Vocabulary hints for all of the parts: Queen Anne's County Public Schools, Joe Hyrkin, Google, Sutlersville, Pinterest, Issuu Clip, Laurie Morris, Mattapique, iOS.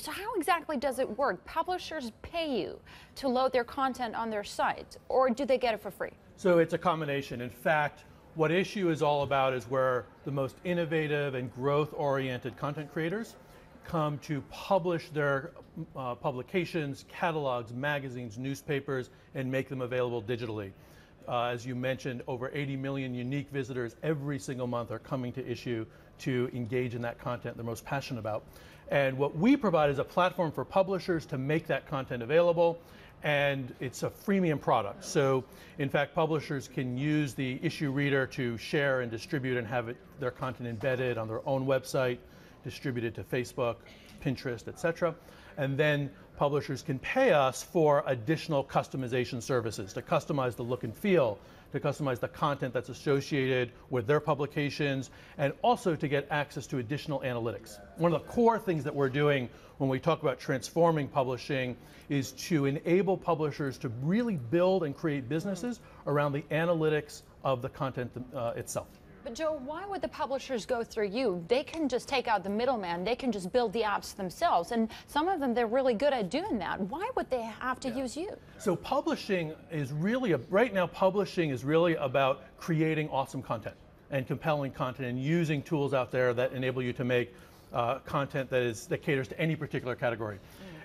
So how exactly does it work? Publishers pay you to load their content on their site, or do they get it for free? So it's a combination. In fact, what Issuu is all about is where the most innovative and growth-oriented content creators come to publish their publications, catalogs, magazines, newspapers, and make them available digitally. As you mentioned, over 80 million unique visitors every single month are coming to Issuu to engage in that content they're most passionate about. And what we provide is a platform for publishers to make that content available, and it's a freemium product. So, in fact, publishers can use the Issuu Reader to share and distribute and have their content embedded on their own website, distributed to Facebook, Pinterest, etc. And then publishers can pay us for additional customization services to customize the look and feel, to customize the content that's associated with their publications, and also to get access to additional analytics. One of the core things that we're doing when we talk about transforming publishing is to enable publishers to really build and create businesses around the analytics of the content itself. But Joe, why would the publishers go through you? They can just take out the middleman. They can just build the apps themselves. And some of them, they're really good at doing that. Why would they have to use you? So publishing is really, right now, publishing is really about creating awesome content and compelling content and using tools out there that enable you to make content that caters to any particular category.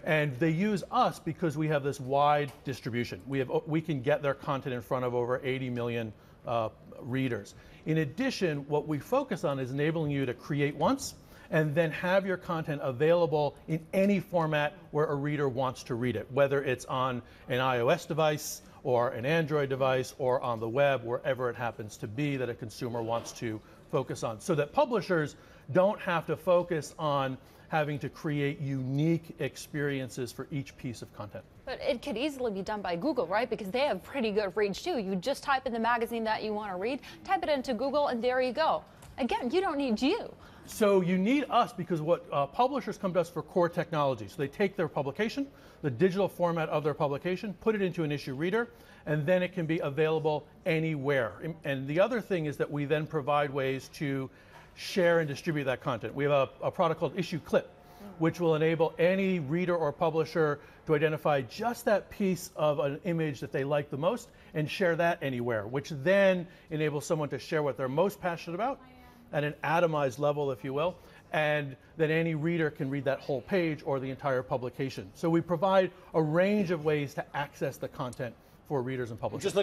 And they use us because we have this wide distribution. We can get their content in front of over 80 million readers. In addition, what we focus on is enabling you to create once and then have your content available in any format where a reader wants to read it, whether it's on an iOS device or an Android device or on the web, wherever it happens to be that a consumer wants to focus on, so that publishers don't have to focus on having to create unique experiences for each piece of content. But it could easily be done by Google, right? Because they have pretty good reach too. You just type in the magazine that you want to read, type it into Google, and there you go. Again, you don't need you. So you need us because what publishers come to us for core technology. So they take their publication, the digital format of their publication, put it into an Issuu Reader, and then it can be available anywhere. And the other thing is that we then provide ways to share and distribute that content. We have a product called Issuu Clip, which will enable any reader or publisher to identify just that piece of an image that they like the most and share that anywhere, which then enables someone to share what they're most passionate about at an atomized level, if you will, and then any reader can read that whole page or the entire publication. So we provide a range of ways to access the content for readers and publishers.